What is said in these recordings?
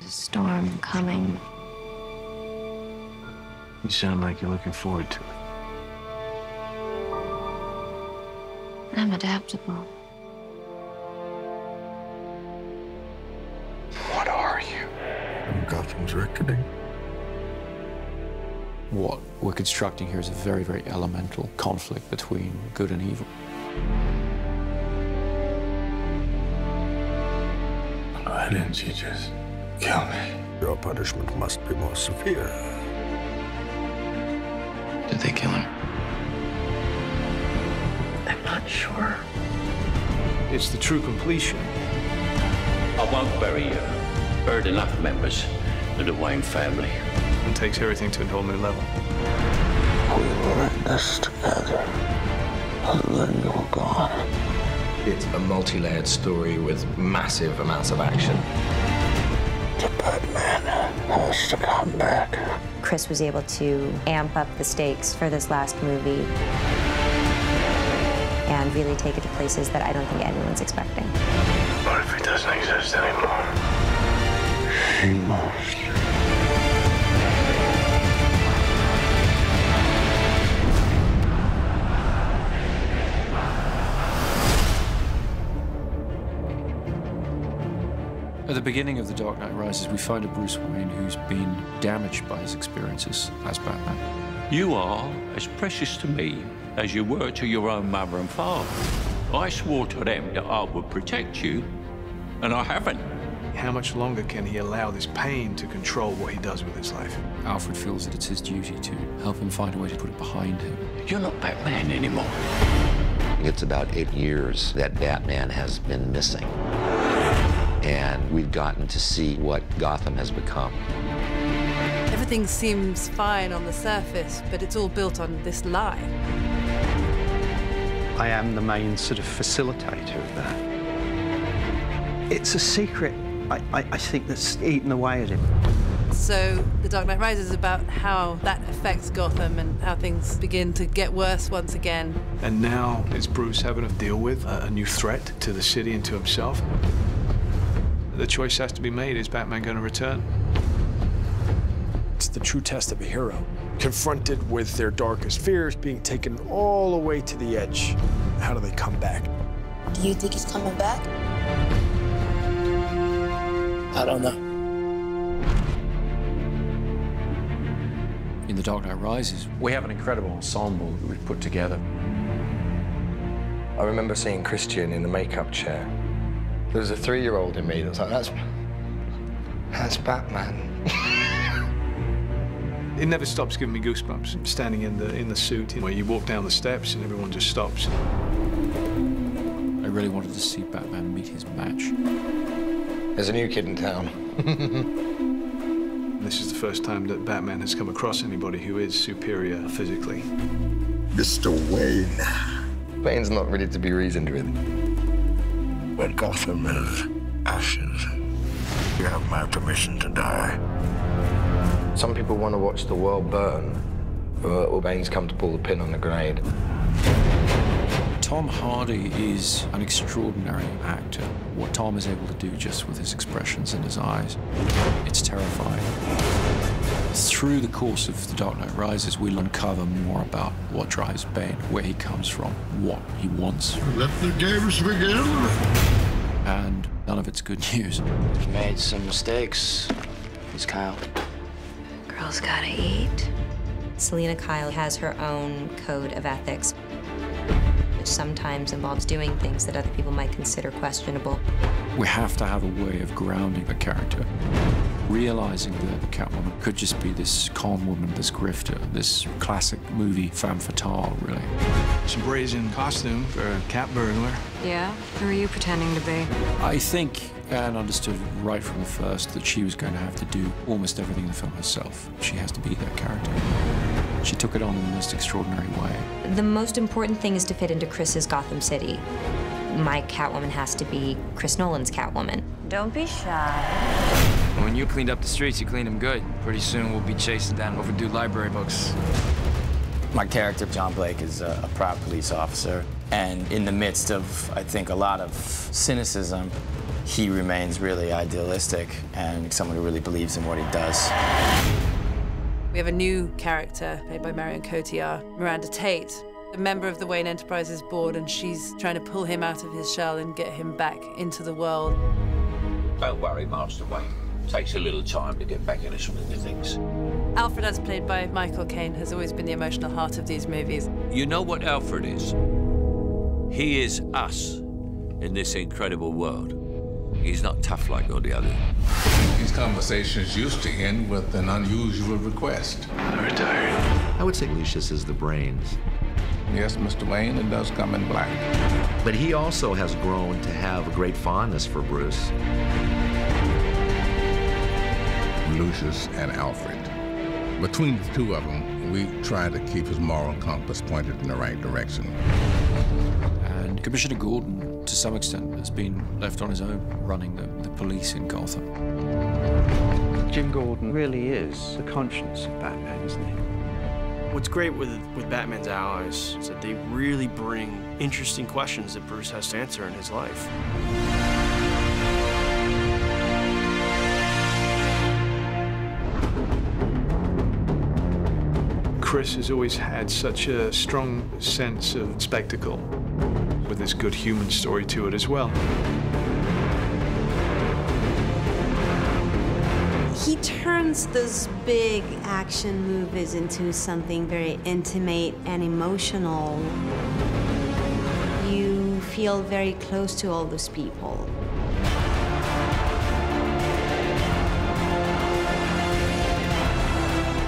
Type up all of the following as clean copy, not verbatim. There's a storm coming. You sound like you're looking forward to it. I'm adaptable. What are you? I'm Gotham's reckoning. What we're constructing here is a very, very elemental conflict between good and evil. Why didn't you just kill me? Your punishment must be more severe. Did they kill him? I'm not sure. It's the true completion. I won't bury you. Buried enough members of the Wayne family. And takes everything to a whole new level. We were in this together, and then you were gone. It's a multi-layered story with massive amounts of action. The Batman has to come back. Chris was able to amp up the stakes for this last movie and really take it to places that I don't think anyone's expecting. What if it doesn't exist anymore? She must. At the beginning of The Dark Knight Rises, we find a Bruce Wayne who's been damaged by his experiences as Batman. You are as precious to me as you were to your own mother and father. I swore to them that I would protect you, and I haven't. How much longer can he allow this pain to control what he does with his life? Alfred feels that it's his duty to help him find a way to put it behind him. You're not Batman anymore. It's about 8 years that Batman has been missing. And we've gotten to see what Gotham has become. Everything seems fine on the surface, but it's all built on this lie. I am the main sort of facilitator of that. It's a secret, I think, that's eaten away at him. So The Dark Knight Rises is about how that affects Gotham and how things begin to get worse once again. And now it's Bruce having to deal with a new threat to the city and to himself. The choice has to be made. Is Batman going to return? It's the true test of a hero. Confronted with their darkest fears, being taken all the way to the edge. How do they come back? Do you think he's coming back? I don't know. In The Dark Knight Rises, we have an incredible ensemble that we've put together. I remember seeing Christian in the makeup chair. There's a 3-year-old in me that's like, that's Batman. It never stops giving me goosebumps. Standing in the suit, where you walk down the steps and everyone just stops. I really wanted to see Batman meet his match. There's a new kid in town. This is the first time that Batman has come across anybody who is superior physically. Mr. Wayne. Bane's not really to be reasoned with. When Gotham is ashes, you have my permission to die. Some people want to watch the world burn, but Bane's come to pull the pin on the grenade. Tom Hardy is an extraordinary actor. What Tom is able to do just with his expressions and his eyes, it's terrifying. Through the course of The Dark Knight Rises, we'll uncover more about what drives Bane, where he comes from, what he wants. Let the games begin. And none of it's good news. He made some mistakes. He's Kyle. Girls gotta eat. Selina Kyle has her own code of ethics, which sometimes involves doing things that other people might consider questionable. We have to have a way of grounding the character. Realizing that Catwoman could just be this con woman, this grifter, this classic movie femme fatale, really. It's a brazen costume for a cat burglar. Yeah? Who are you pretending to be? I think Anne understood right from the first that she was going to have to do almost everything in the film herself. She has to be that character. She took it on in the most extraordinary way. The most important thing is to fit into Chris's Gotham City. My Catwoman has to be Chris Nolan's Catwoman. Don't be shy. When you cleaned up the streets, you cleaned them good. Pretty soon we'll be chasing down overdue library books. My character, John Blake, is a proud police officer. And in the midst of, I think, a lot of cynicism, he remains really idealistic and someone who really believes in what he does. We have a new character played by Marion Cotillard, Miranda Tate, a member of the Wayne Enterprises board, and she's trying to pull him out of his shell and get him back into the world. Don't worry, Master Wayne. Takes a little time to get back into some of the things. Alfred, as played by Michael Caine, has always been the emotional heart of these movies. You know what Alfred is? He is us in this incredible world. He's not tough like all the others. These conversations used to end with an unusual request. I'm retired. I would say Lucius is the brains. Yes, Mr. Wayne, it does come in black. But he also has grown to have a great fondness for Bruce. Lucius and Alfred. Between the two of them, we try to keep his moral compass pointed in the right direction. And Commissioner Gordon, to some extent, has been left on his own, running the police in Gotham. Jim Gordon really is the conscience of Batman, isn't he? What's great with Batman's allies is that they really bring interesting questions that Bruce has to answer in his life. Chris has always had such a strong sense of spectacle, with this good human story to it as well. He turns those big action movies into something very intimate and emotional. You feel very close to all those people.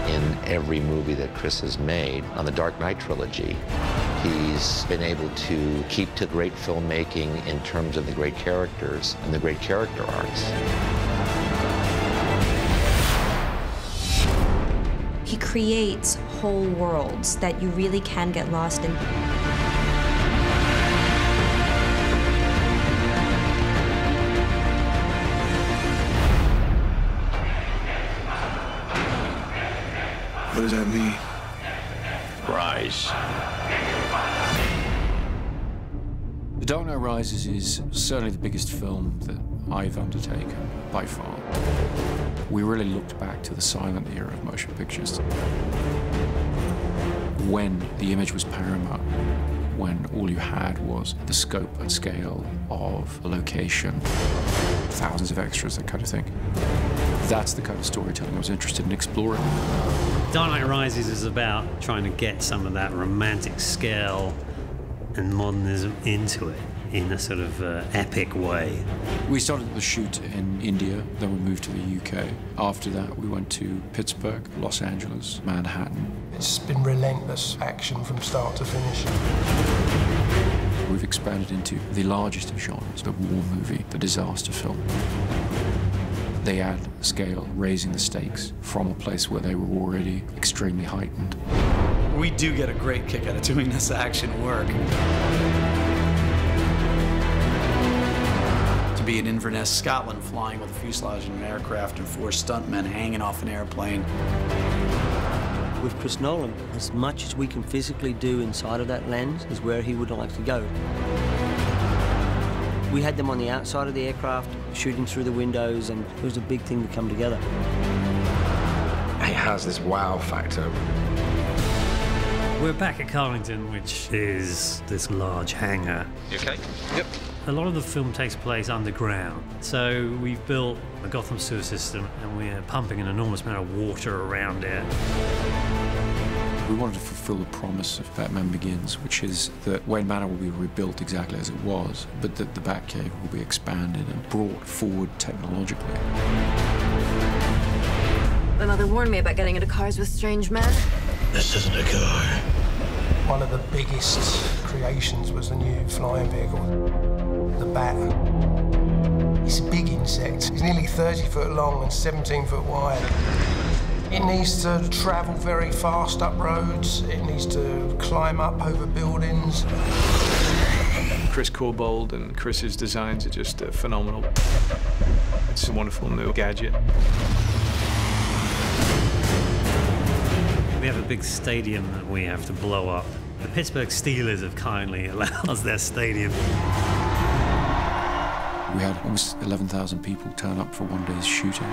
In every movie that Chris has made on the Dark Knight trilogy, he's been able to keep to great filmmaking in terms of the great characters and the great character arcs. He creates whole worlds that you really can get lost in. What does that mean? Rise. The Dark Knight Rises is certainly the biggest film that I've undertaken, by far. We really looked back to the silent era of motion pictures, when the image was paramount, when all you had was the scope and scale of a location, thousands of extras, that kind of thing. That's the kind of storytelling I was interested in exploring. Dark Knight Rises is about trying to get some of that romantic scale and modernism into it, in a sort of epic way. We started the shoot in India, then we moved to the UK. After that, we went to Pittsburgh, Los Angeles, Manhattan. It's been relentless action from start to finish. We've expanded into the largest of genres, the war movie, the disaster film. They add scale, raising the stakes from a place where they were already extremely heightened. We do get a great kick out of doing this action work. In Inverness, Scotland, flying with a fuselage in an aircraft and four stuntmen hanging off an airplane. With Chris Nolan, as much as we can physically do inside of that lens is where he would like to go. We had them on the outside of the aircraft, shooting through the windows, and it was a big thing to come together. It has this wow factor. We're back at Carlington, which is this large hangar. You okay? Yep. A lot of the film takes place underground, so we've built a Gotham sewer system and we're pumping an enormous amount of water around it. We wanted to fulfill the promise of Batman Begins, which is that Wayne Manor will be rebuilt exactly as it was, but that the Batcave will be expanded and brought forward technologically. My mother warned me about getting into cars with strange men. This isn't a car. One of the biggest creations was the new flying vehicle. The bat. It's a big insect. It's nearly 30 foot long and 17 foot wide. It needs to travel very fast up roads. It needs to climb up over buildings. Chris Corbold and Chris's designs are just phenomenal. It's a wonderful new gadget. We have a big stadium that we have to blow up. The Pittsburgh Steelers have kindly allowed us their stadium. We had almost 11,000 people turn up for one day's shooting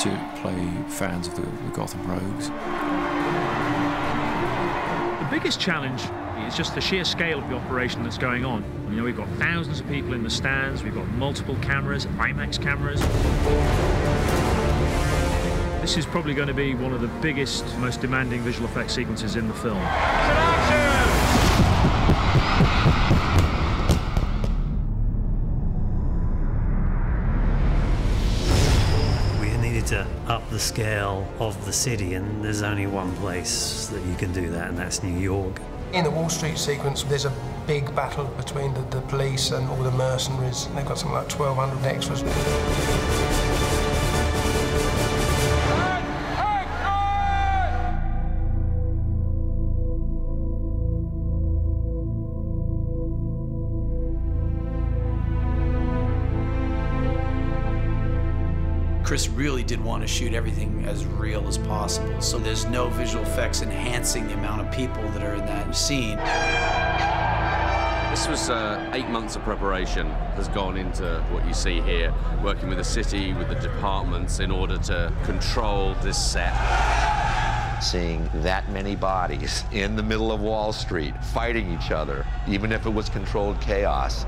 to play fans of the Gotham Rogues. The biggest challenge is just the sheer scale of the operation that's going on. You know, we've got thousands of people in the stands, we've got multiple cameras, IMAX cameras. This is probably going to be one of the biggest, most demanding visual effects sequences in the film. We needed to up the scale of the city, and there's only one place that you can do that, and that's New York. In the Wall Street sequence, there's a big battle between the police and all the mercenaries, and they've got something like 1,200 extras. Chris really did want to shoot everything as real as possible, so there's no visual effects enhancing the amount of people that are in that scene. This was 8 months of preparation has gone into what you see here, working with the city, with the departments, in order to control this set. Seeing that many bodies in the middle of Wall Street fighting each other, even if it was controlled chaos,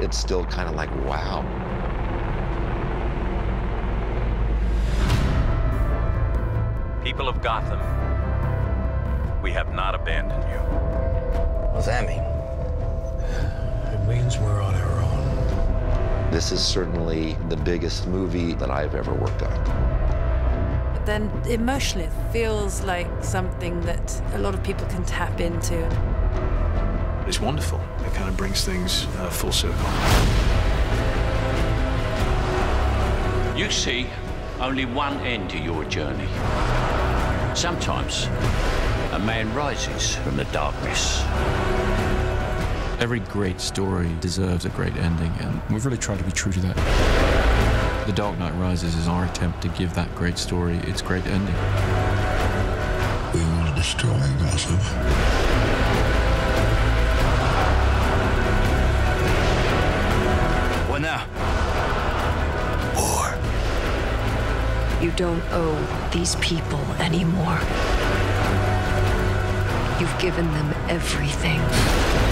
it's still kind of like, wow. People of Gotham, we have not abandoned you. What does that mean? It means we're on our own. This is certainly the biggest movie that I've ever worked on. But then emotionally, it feels like something that a lot of people can tap into. It's wonderful. It kind of brings things full circle. You see only one end to your journey. Sometimes, a man rises from the darkness. Every great story deserves a great ending, and we've really tried to be true to that. The Dark Knight Rises is our attempt to give that great story its great ending. We want to destroy Gotham. What now? You don't owe these people anymore. You've given them everything.